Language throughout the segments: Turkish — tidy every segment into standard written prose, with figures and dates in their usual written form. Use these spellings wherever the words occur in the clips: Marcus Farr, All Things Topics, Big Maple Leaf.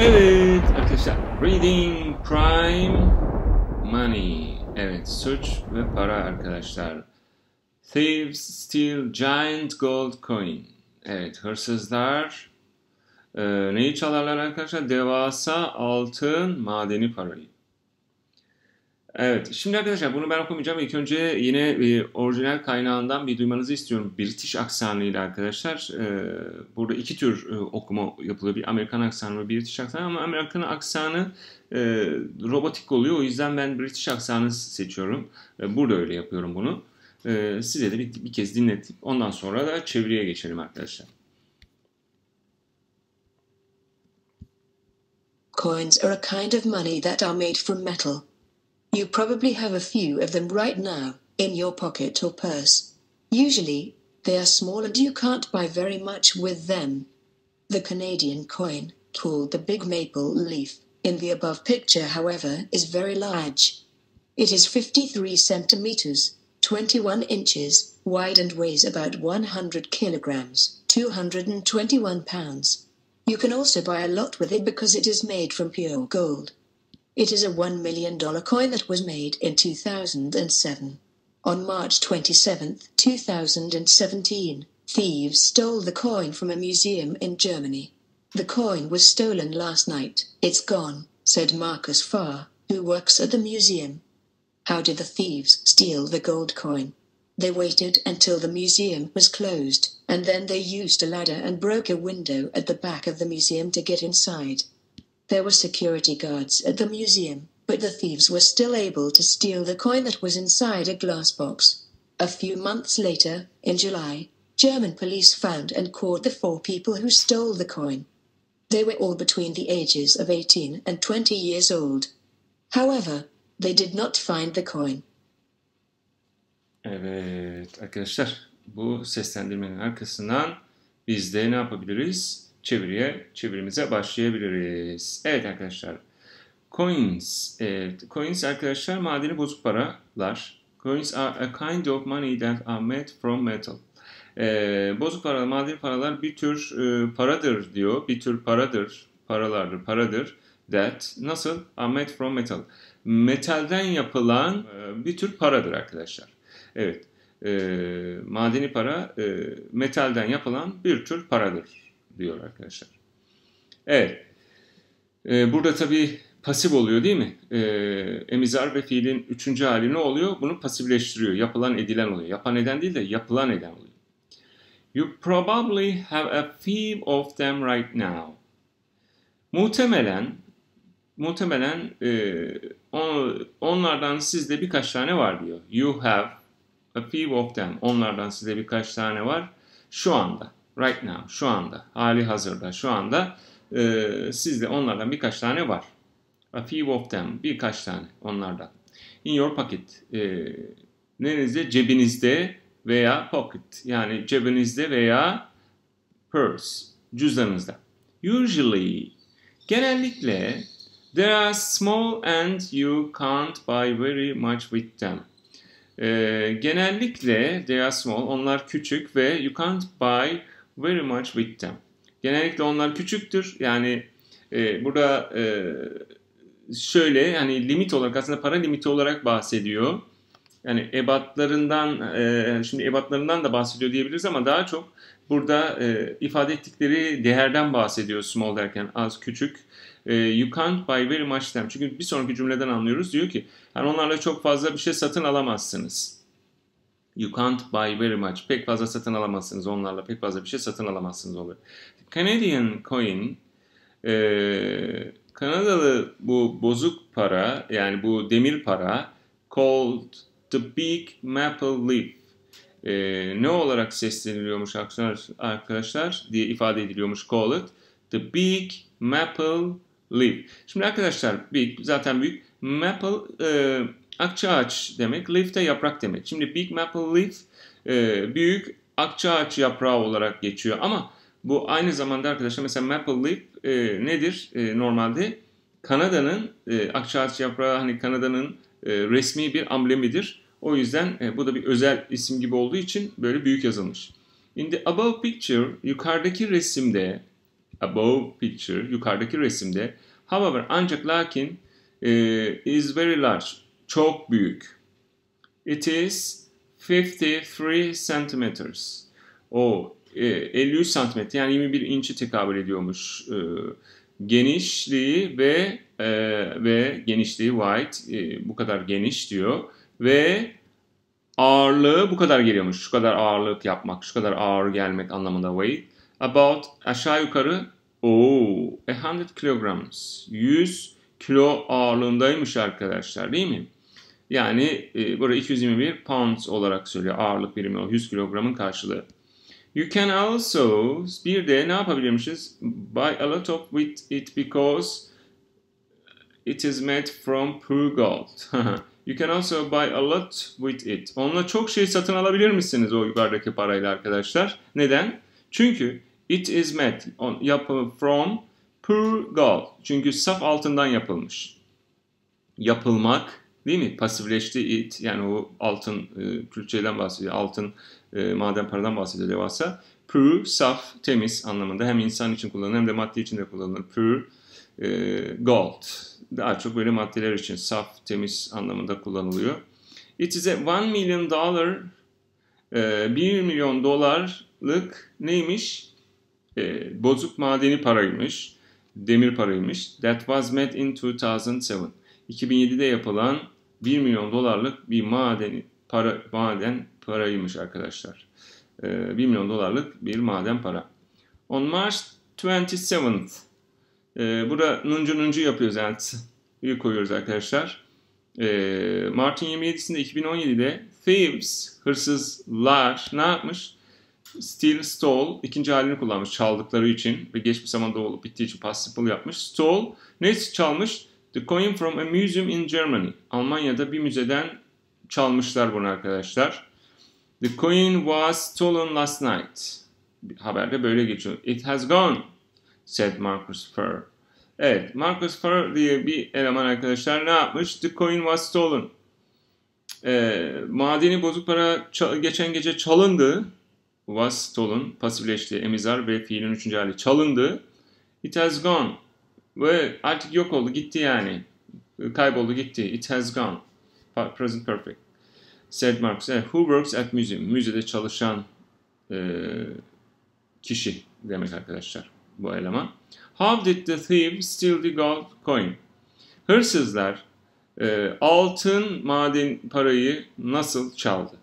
Evet arkadaşlar, reading prime money. Evet, suç ve para arkadaşlar. Thieves steal giant gold coin. Evet, hırsızlar neyi çalarlar arkadaşlar? Devasa altın madeni parayı. Evet, şimdi arkadaşlar bunu ben okumayacağım. İlk önce yine orijinal kaynağından bir duymanızı istiyorum. British aksanıyla arkadaşlar. Burada iki tür okuma yapılıyor. Bir Amerikan aksanı ve British aksanı. Ama Amerikan aksanı robotik oluyor. O yüzden ben British aksanı seçiyorum. Burada öyle yapıyorum bunu. Size de bir kez dinletip ondan sonra da çeviriye geçelim arkadaşlar. Coins are a kind of money that are made from metal. You probably have a few of them right now, in your pocket or purse. Usually, they are small and you can't buy very much with them. The Canadian coin, called the Big Maple Leaf, in the above picture, however, is very large. It is 53 centimeters, 21 inches, wide and weighs about 100 kilograms, 221 pounds. You can also buy a lot with it because it is made from pure gold. It is a $1 million coin that was made in 2007. On March 27, 2017, thieves stole the coin from a museum in Germany. The coin was stolen last night. It's gone, said Marcus Farr, who works at the museum. How did the thieves steal the gold coin? They waited until the museum was closed, and then they used a ladder and broke a window at the back of the museum to get inside. There were security guards at the museum, but the thieves were still able to steal the coin that was inside a glass box. A few months later, in July, German police found and caught the four people who stole the coin. They were all between the ages of 18 and 20 years old. However, they did not find the coin. Evet arkadaşlar, bu seslendirmenin arkasından biz de ne yapabiliriz? Çevirimize başlayabiliriz. Evet arkadaşlar. Coins. Evet. Coins arkadaşlar madeni bozuk paralar. Coins are a kind of money that are made from metal. Bozuk paralar, madeni paralar bir tür paradır diyor. Bir tür paradır. Paralardır. Paradır. That. Nasıl? Are made from metal. Metalden yapılan bir tür paradır arkadaşlar. Evet. Madeni para metalden yapılan bir tür paradır diyor arkadaşlar. Evet. Burada tabii pasif oluyor değil mi? Emizar ve fiilin üçüncü hali ne oluyor? Bunu pasifleştiriyor. Yapılan edilen oluyor. Yapan eden değil de yapılan eden oluyor. You probably have a few of them right now. Muhtemelen onlardan sizde birkaç tane var diyor. You have a few of them. Onlardan sizde birkaç tane var şu anda. Right now, şu anda, hali hazırda, şu anda sizde onlardan birkaç tane var. A few of them, birkaç tane onlardan. In your pocket, nerenizde? Cebinizde veya pocket, yani cebinizde veya purse, cüzdanınızda. Usually, genellikle, they are small and you can't buy very much with them. Genellikle, they are small, onlar küçük ve you can't buy very much with them. Genellikle onlar küçüktür. Yani burada şöyle yani limit olarak aslında para limiti olarak bahsediyor. Yani ebatlarından şimdi ebatlarından da bahsediyor diyebiliriz ama daha çok burada ifade ettikleri değerden bahsediyor small derken az küçük. You can't buy very much them. Çünkü bir sonraki cümleden anlıyoruz. Diyor ki yani onlarla çok fazla bir şey satın alamazsınız. You can't buy very much. Pek fazla satın alamazsınız onlarla. Pek fazla bir şey satın alamazsınız oluyor. Canadian coin, Kanadalı bu bozuk para, yani bu demir para, called the Big Maple Leaf. Ne olarak sesleniliyormuş arkadaşlar diye ifade ediliyormuş. Call it the Big Maple Leaf. Şimdi arkadaşlar big zaten büyük. Maple akça ağaç demek, leaf de yaprak demek. Şimdi Big Maple Leaf büyük akça ağaç yaprağı olarak geçiyor. Ama bu aynı zamanda arkadaşlar mesela Maple Leaf nedir normalde? Kanada'nın akça ağaç yaprağı hani Kanada'nın resmi bir amblemidir. O yüzden bu da bir özel isim gibi olduğu için böyle büyük yazılmış. In the above picture yukarıdaki resimde above picture, yukarıdaki resimde however, ancak, lakin is very large, çok büyük. It is 53 centimeters. O 53 santimetre, yani 21 inçi tekabül ediyormuş. Genişliği ve genişliği wide, bu kadar geniş diyor ve ağırlığı bu kadar geliyormuş. Şu kadar ağırlık yapmak, şu kadar ağır gelmek anlamında weight. About, aşağı yukarı 100 kilograms. 100 kilo ağırlığındaymış arkadaşlar, değil mi? Yani burada 221 pounds olarak söylüyor. Ağırlık birimi o 100 kilogramın karşılığı. You can also, bir de ne yapabilirmişiz? Buy a lot of it because it is made from pure gold. You can also buy a lot with it. Onunla çok şey satın alabilir misiniz o yukarıdaki parayla arkadaşlar? Neden? Çünkü it is made from pure gold. Çünkü saf altından yapılmış. Yapılmak, değil mi? Pasifleşti it. Yani o altın külçeden bahsediyor. Altın maden paradan bahsediyor devasa. Pure, saf, temiz anlamında. Hem insan için kullanılır hem de madde için de kullanılır. Pure gold. Daha çok böyle maddeler için saf, temiz anlamında kullanılıyor. It is a $1 million, 1 milyon dolarlık neymiş? Bozuk madeni paraymış. Demir paraymış. That was made in 2007. 2007'de yapılan 1 milyon dolarlık bir maden paraymış arkadaşlar. 1 milyon dolarlık bir maden para. On March 27th. Burada nuncu yapıyoruz, yani büyük koyuyoruz arkadaşlar. Mart'ın 27'sinde 2017'de thieves, hırsızlar ne yapmış? Steal, stole, ikinci halini kullanmış çaldıkları için ve geçmiş zamanda olup bittiği için past simple yapmış. Stole, ne çalmış? The coin from a museum in Germany. Almanya'da bir müzeden çalmışlar bunu arkadaşlar. The coin was stolen last night. Haberde böyle geçiyor. It has gone, said Marcus Farr. Evet, Marcus Farr diye bir eleman arkadaşlar ne yapmış? The coin was stolen. Madeni bozuk para geçen gece çalındı. Was stolen, pasifleşti, emizar ve fiilin üçüncü hali çalındı. It has gone. Ve artık yok oldu, gitti yani. Kayboldu, gitti. It has gone. Present perfect. Said Marcus. Evet, who works at museum? Müzede çalışan kişi demek arkadaşlar. Bu eleman. How did the thieves steal the gold coin? Hırsızlar altın maden parayı nasıl çaldı?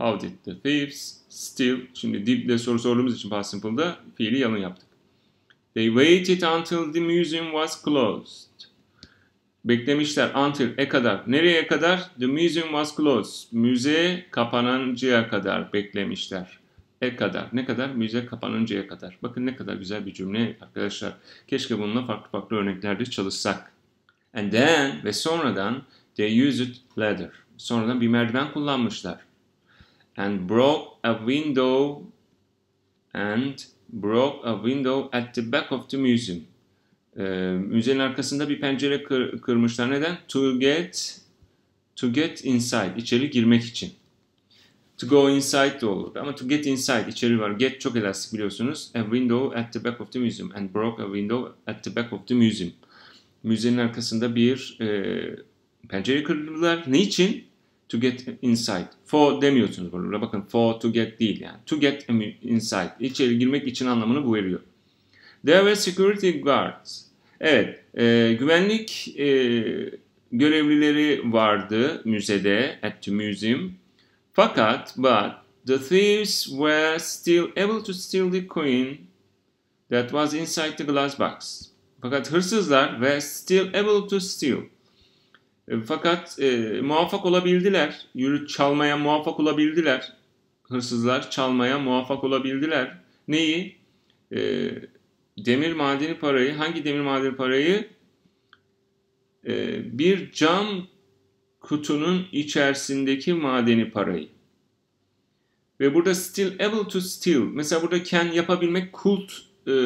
How did the thieves steal? Şimdi dip'le soru sorduğumuz için past simple'da fiili yalın yaptık. They waited until the museum was closed. Beklemişler until kadar. Nereye kadar? The museum was closed. Müze kapanıncaya kadar beklemişler. Kadar. Ne kadar? Müze kapanıncaya kadar. Bakın ne kadar güzel bir cümle arkadaşlar. Keşke bununla farklı farklı örneklerde çalışsak. And then ve sonradan they used ladder. Sonradan bir merdiven kullanmışlar. And broke a window at the back of the museum. Müzenin arkasında bir pencere kırmışlar. Neden? To get inside. İçeri girmek için. To go inside de olur. Ama to get inside içeri var. Get çok elastik biliyorsunuz. A window at the back of the museum. And broke a window at the back of the museum. Müzenin arkasında bir pencere kırdılar. Ne için? To get inside. For demiyorsunuz burada. Bakın for to get değil yani. To get inside. İçeri girmek için anlamını bu veriyor. There were security guards. Evet. Güvenlik görevlileri vardı müzede. At the museum. Fakat the thieves were still able to steal the coin that was inside the glass box. Fakat hırsızlar were still able to steal. Fakat muvaffak olabildiler. Çalmaya muvaffak olabildiler. Hırsızlar çalmaya muvaffak olabildiler. Neyi? Demir madeni parayı. Hangi demir madeni parayı? Bir cam kutunun içerisindeki madeni parayı. Ve burada still able to steal. Mesela burada can yapabilmek, could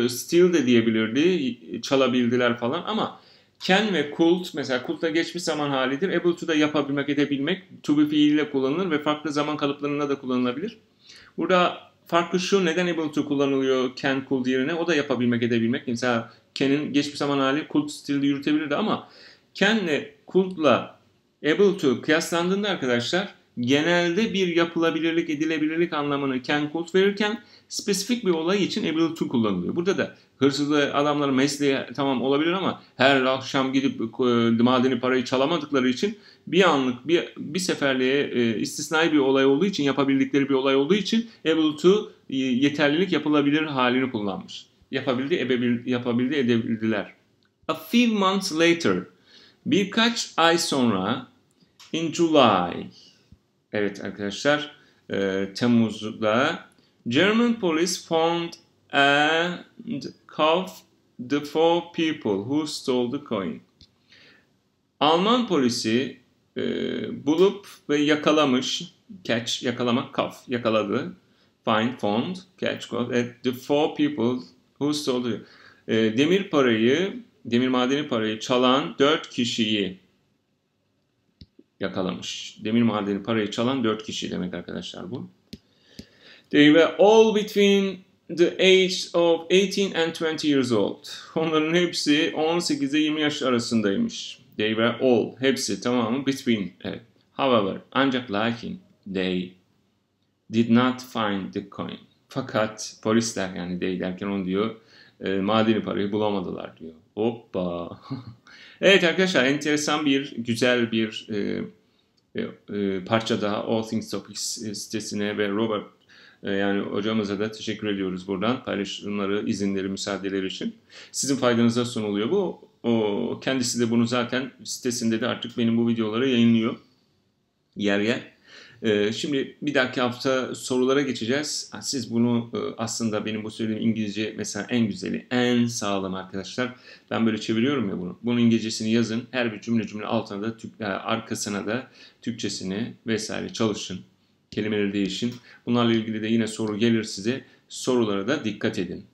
steal de diyebilirdi. Çalabildiler falan ama can ve could, mesela could'da geçmiş zaman halidir. Able to da yapabilmek, edebilmek. To be fiiliyle kullanılır ve farklı zaman kalıplarında da kullanılabilir. Burada farklı şu, neden able to kullanılıyor can could yerine? O da yapabilmek, edebilmek. Mesela can'in geçmiş zaman hali could still yürütebilirdi ama can'le, could'la able to kıyaslandığında arkadaşlar genelde bir yapılabilirlik, edilebilirlik anlamını can could verirken spesifik bir olay için able to kullanılıyor. Burada da hırsızlığı, adamlar mesleğe tamam olabilir ama her akşam gidip madeni parayı çalamadıkları için bir anlık, bir seferliğe istisnai bir olay olduğu için, yapabildikleri bir olay olduğu için able to yeterlilik, yapılabilir halini kullanmış. Yapabildi, yapabildi, edebildiler. A few months later, birkaç ay sonra, in July, evet arkadaşlar, Temmuz'da German police found and cuffed the four people who stole the coin. Alman polisi bulup ve yakalamış, catch, yakalamak, cuff, yakaladı, find, found, catch, cuff, at the four people who stole the demir madeni parayı çalan 4 kişiyi yakalamış. Demir madeni parayı çalan 4 kişi demek arkadaşlar bu. They were all between the age of 18 and 20 years old. Onların hepsi 18 ile 20 yaş arasındaymış. They were all, hepsi, tamamı, between. Evet. However, ancak lakin, they did not find the coin. Fakat polisler, yani they derken onu diyor, madeni parayı bulamadılar diyor. Hoppa. Evet arkadaşlar, enteresan bir, güzel bir parça daha. All Things Topics sitesine ve Robert, yani hocamıza da teşekkür ediyoruz buradan paylaşımları, izinleri, müsaadeleri için. Sizin faydanıza sunuluyor bu. O, kendisi de bunu zaten sitesinde de artık benim bu videoları yayınlıyor yer yer. Şimdi bir dahaki hafta sorulara geçeceğiz. Siz bunu aslında benim bu söylediğim İngilizce mesela en güzeli, en sağlam arkadaşlar. Ben böyle çeviriyorum ya bunu. Bunun İngilizcesini yazın. Her bir cümle altına da, arkasına da Türkçesini vesaire çalışın. Kelimeleri değişin. Bunlarla ilgili de yine soru gelir size. Sorulara da dikkat edin.